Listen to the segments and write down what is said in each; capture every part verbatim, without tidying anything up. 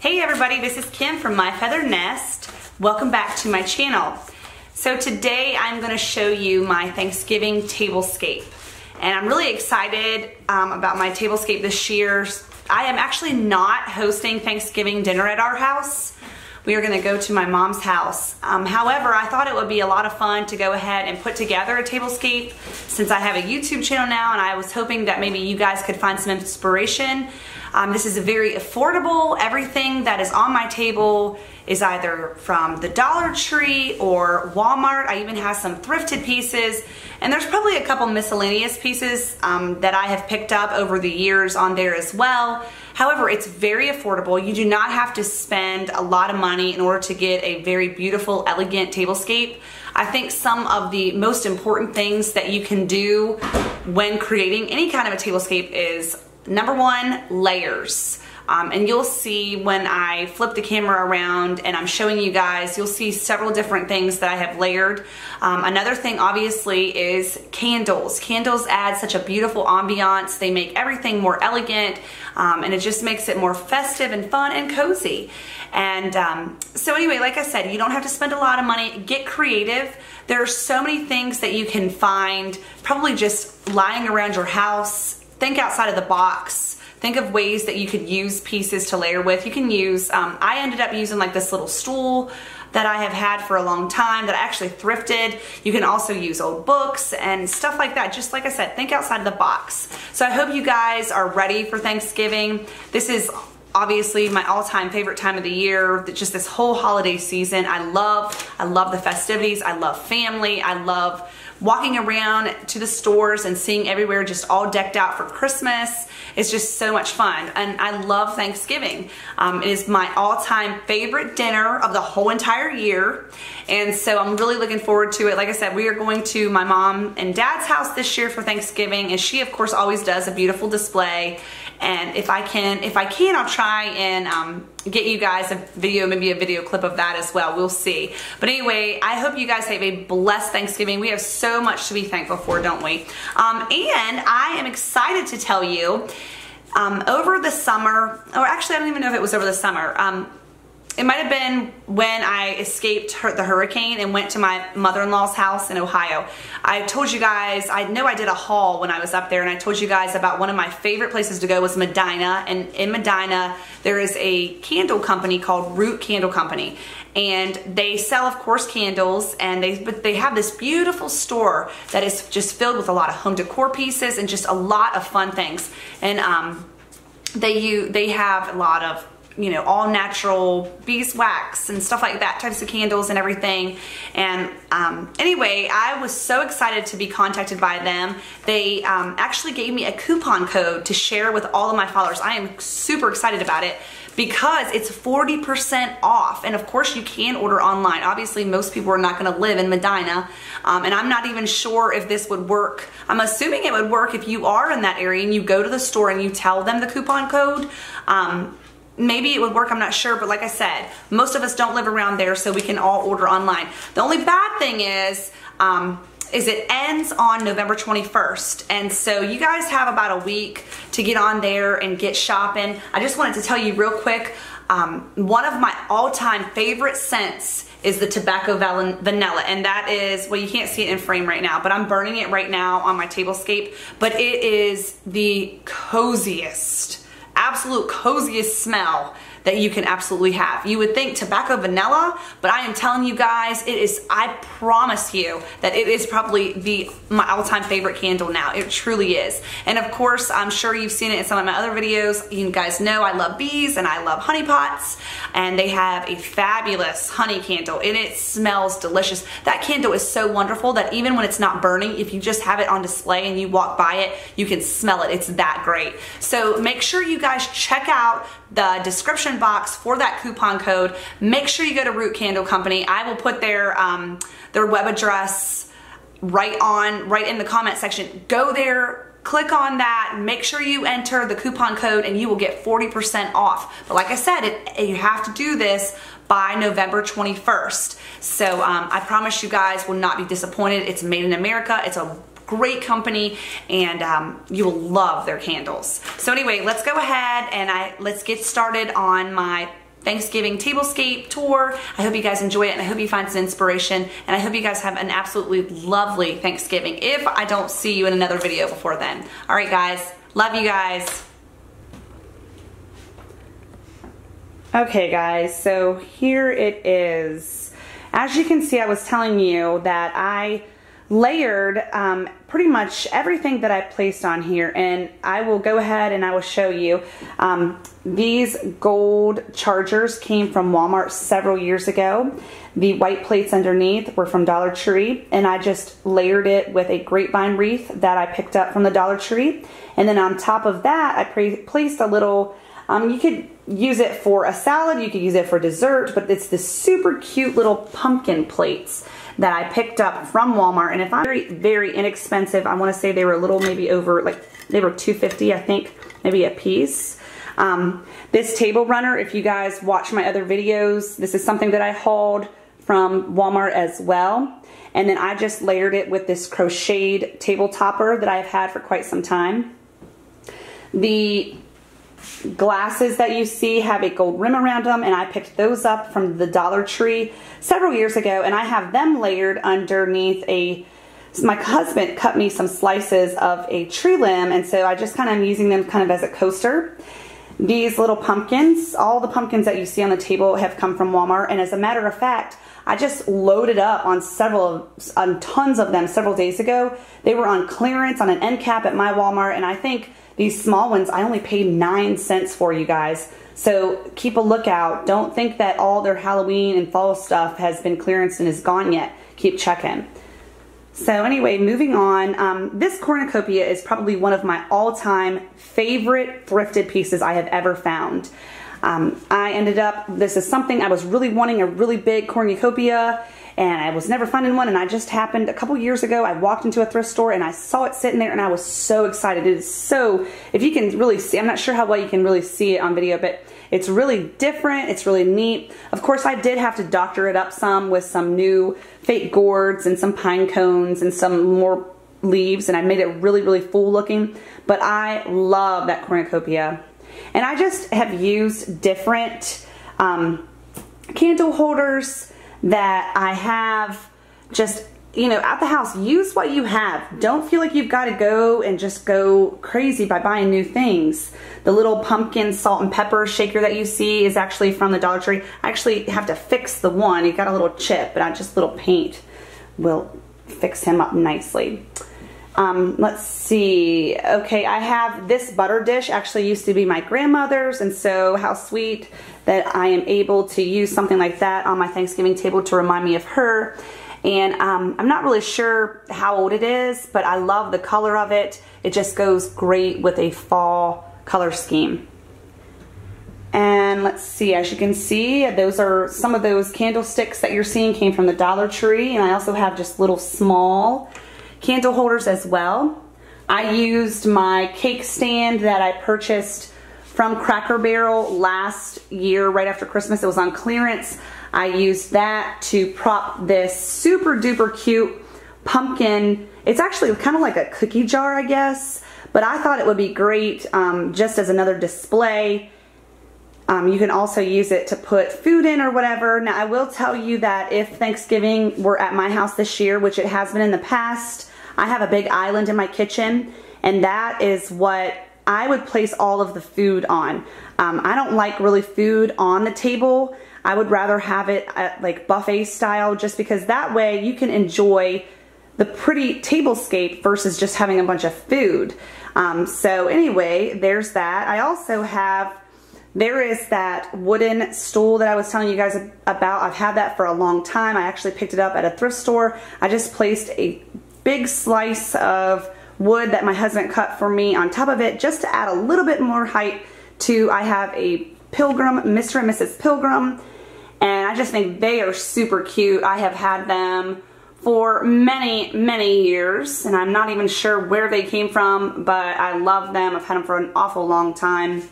Hey everybody, this is Kim from My Feathered Nest. Welcome back to my channel. So today I'm going to show you my Thanksgiving tablescape. And I'm really excited um, about my tablescape this year. I am actually not hosting Thanksgiving dinner at our house. We are going to go to my mom's house. Um, however, I thought it would be a lot of fun to go ahead and put together a tablescape since I have a YouTube channel now, and I was hoping that maybe you guys could find some inspiration. Um, this is a very affordable. Everything that is on my table is either from the Dollar Tree or Walmart. I even have some thrifted pieces, and there's probably a couple miscellaneous pieces um, that I have picked up over the years on there as well. However, it's very affordable. You do not have to spend a lot of money in order to get a very beautiful, elegant tablescape. I think some of the most important things that you can do when creating any kind of a tablescape is number one, layers. Um, and you'll see when I flip the camera around and I'm showing you guys, you'll see several different things that I have layered. Um, another thing obviously is candles. Candles add such a beautiful ambiance. They make everything more elegant, um, and it just makes it more festive and fun and cozy. And um, so anyway, like I said, you don't have to spend a lot of money. Get creative. There are so many things that you can find probably just lying around your house. Think outside of the box. Think of ways that you could use pieces to layer with. You can use, um, I ended up using like this little stool that I have had for a long time that I actually thrifted. You can also use old books and stuff like that. Just like I said, think outside of the box. So I hope you guys are ready for Thanksgiving. This is obviously my all-time favorite time of the year, just this whole holiday season. I love, I love the festivities. I love family. I love walking around to the stores and seeing everywhere just all decked out for Christmas. It's just so much fun, and I love Thanksgiving. Um, it is my all-time favorite dinner of the whole entire year, and so I'm really looking forward to it. Like I said, we are going to my mom and dad's house this year for Thanksgiving, and she of course always does a beautiful display. And if I can, if I can, I'll try and um, get you guys a video, maybe a video clip of that as well. We'll see. But anyway, I hope you guys have a blessed Thanksgiving. We have so much to be thankful for, don't we? Um, and I am excited to tell you, um, over the summer, or actually I don't even know if it was over the summer. Um, it might have been when I escaped the hurricane and went to my mother-in-law's house in Ohio. I told you guys, I know I did a haul when I was up there, and I told you guys about one of my favorite places to go was Medina. And in Medina, there is a candle company called Root Candle Company. And they sell, of course, candles, and they but they have this beautiful store that is just filled with a lot of home decor pieces and just a lot of fun things. And um, they, you, they have a lot of, you know, all natural beeswax and stuff like that, types of candles and everything. And um, anyway, I was so excited to be contacted by them. They um, actually gave me a coupon code to share with all of my followers. I am super excited about it because it's forty percent off. And of course you can order online. Obviously most people are not gonna live in Medina. Um, and I'm not even sure if this would work. I'm assuming it would work if you are in that area and you go to the store and you tell them the coupon code. Um, Maybe it would work, I'm not sure, but like I said, most of us don't live around there, so we can all order online. The only bad thing is, um, is it ends on November twenty-first, and so you guys have about a week to get on there and get shopping. I just wanted to tell you real quick, um, one of my all-time favorite scents is the Tobacco Vanilla, and that is, well, you can't see it in frame right now, but I'm burning it right now on my tablescape, but it is the coziest, absolute coziest smell that you can absolutely have. You would think tobacco vanilla, but I am telling you guys, it is, I promise you that it is probably the my all-time favorite candle now. It truly is. And of course, I'm sure you've seen it in some of my other videos. You guys know I love bees and I love honey pots, and they have a fabulous honey candle, and it smells delicious. That candle is so wonderful that even when it's not burning, if you just have it on display and you walk by it, you can smell it. It's that great. So make sure you guys check out the description box for that coupon code. Make sure you go to Root Candle Company. I will put their um, their web address right on right in the comment section. Go there. Click on that, make sure you enter the coupon code, and you will get forty percent off. But like I said, it, you have to do this by November twenty-first. So um, I promise you guys will not be disappointed. It's made in America. It's a great company, and um, you will love their candles. So anyway, let's go ahead and I let's get started on my Thanksgiving tablescape tour. I hope you guys enjoy it, and I hope you find some inspiration, and I hope you guys have an absolutely lovely Thanksgiving if I don't see you in another video before then. All right, guys. Love you guys. Okay, guys. So here it is. As you can see, I was telling you that I layered um, pretty much everything that I placed on here, and I will go ahead and I will show you. Um, these gold chargers came from Walmart several years ago. The white plates underneath were from Dollar Tree, and I just layered it with a grapevine wreath that I picked up from the Dollar Tree. And then on top of that, I placed a little, um, you could use it for a salad, you could use it for dessert, but it's this super cute little pumpkin plates that I picked up from Walmart, and if I'm very, very inexpensive, I want to say they were a little, maybe over, like they were two fifty, I think, maybe a piece. Um, this table runner, if you guys watch my other videos, this is something that I hauled from Walmart as well, and then I just layered it with this crocheted table topper that I've had for quite some time. The glasses that you see have a gold rim around them, and I picked those up from the Dollar Tree several years ago, and I have them layered underneath a, my husband cut me some slices of a tree limb, and so I just kind of am using them kind of as a coaster. These little pumpkins, all the pumpkins that you see on the table have come from Walmart, and as a matter of fact, I just loaded up on several, on tons of them several days ago. They were on clearance on an end cap at my Walmart, and I think these small ones, I only paid nine cents for, you guys. So keep a lookout. Don't think that all their Halloween and fall stuff has been clearanced and is gone yet. Keep checking. So anyway, moving on. Um, this cornucopia is probably one of my all-time favorite thrifted pieces I have ever found. Um, I ended up, this is something, I was really wanting a really big cornucopia, and I was never finding one, and I just happened a couple years ago, I walked into a thrift store and I saw it sitting there, and I was so excited. It is so, if you can really see, I'm not sure how well you can really see it on video, but it's really different, it's really neat. Of course, I did have to doctor it up some with some new fake gourds and some pine cones and some more leaves, and I made it really, really full looking, but I love that cornucopia. And I just have used different um, candle holders that I have, just, you know, at the house. Use what you have. Don't feel like you've got to go and just go crazy by buying new things. The little pumpkin salt and pepper shaker that you see is actually from the Dollar Tree. I actually have to fix the one. It got a little chip, but I just, little paint will fix him up nicely. Um, let's see. Okay, I have this butter dish, actually used to be my grandmother's, and so how sweet that I am able to use something like that on my Thanksgiving table to remind me of her. And um, I'm not really sure how old it is, but I love the color of it. It just goes great with a fall color scheme. And let's see, as you can see, those are some of those candlesticks that you're seeing came from the Dollar Tree, and I also have just little small candle holders as well. I used my cake stand that I purchased from Cracker Barrel last year, right after Christmas. It was on clearance. I used that to prop this super duper cute pumpkin. It's actually kind of like a cookie jar, I guess, but I thought it would be great um, just as another display. Um, you can also use it to put food in or whatever. Now, I will tell you that if Thanksgiving were at my house this year, which it has been in the past, I have a big island in my kitchen, and that is what I would place all of the food on. Um, I don't like really food on the table. I would rather have it at, like, buffet style, just because that way you can enjoy the pretty tablescape versus just having a bunch of food. Um, so anyway, there's that. I also have... There is that wooden stool that I was telling you guys about. I've had that for a long time. I actually picked it up at a thrift store. I just placed a big slice of wood that my husband cut for me on top of it, just to add a little bit more height to, I have a Pilgrim, Mister and Missus Pilgrim, and I just think they are super cute. I have had them for many, many years, and I'm not even sure where they came from, but I love them. I've had them for an awful long time.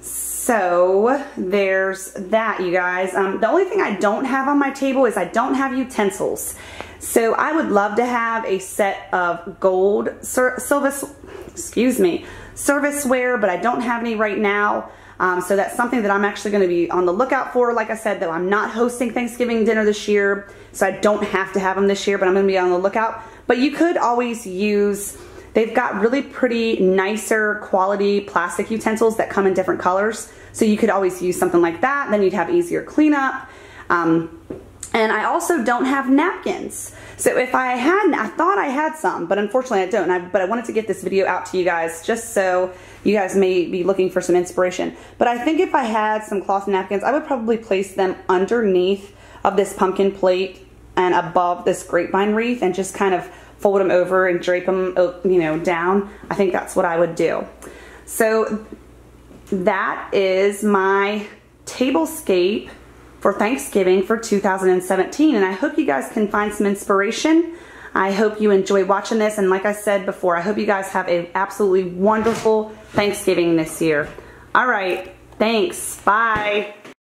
So there's that, you guys. Um, the only thing I don't have on my table is I don't have utensils. So I would love to have a set of gold service, excuse me, serviceware, but I don't have any right now. Um, so that's something that I'm actually going to be on the lookout for. Like I said, though, I'm not hosting Thanksgiving dinner this year, so I don't have to have them this year, but I'm going to be on the lookout. But you could always use, they've got really pretty nicer quality plastic utensils that come in different colors. So you could always use something like that. Then you'd have easier cleanup. Um, And I also don't have napkins. So if I hadn't, I thought I had some, but unfortunately I don't. I, but I wanted to get this video out to you guys just so you guys may be looking for some inspiration. But I think if I had some cloth napkins, I would probably place them underneath of this pumpkin plate and above this grapevine wreath and just kind of fold them over and drape them, you know, down. I think that's what I would do. So that is my tablescape for Thanksgiving for two thousand seventeen, and I hope you guys can find some inspiration. I hope you enjoy watching this, and like I said before, I hope you guys have an absolutely wonderful Thanksgiving this year. All right, thanks, bye.